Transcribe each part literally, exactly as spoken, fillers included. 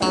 There's a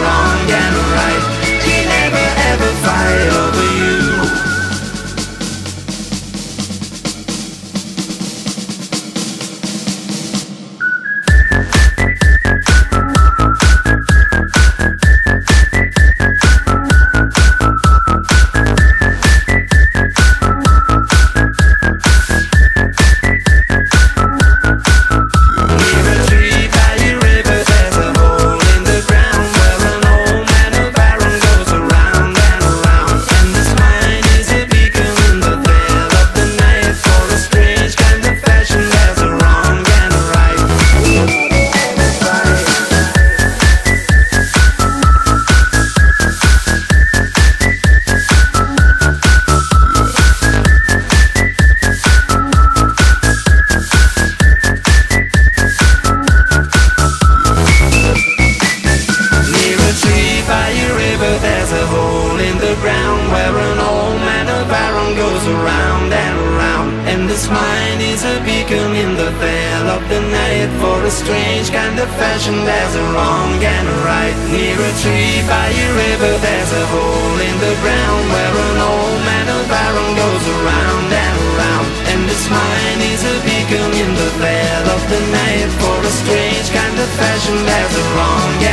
wrong and a right. He never ever fight over you. Where an old man of Aran goes around and around, and this mine is a beacon in the veil of the night. For a strange kind of fashion, there's a wrong and a right. Near a tree by a river, there's a hole in the ground where an old man of Aran goes around and around, and this mine is a beacon in the veil of the night. For a strange kind of fashion, there's a wrong.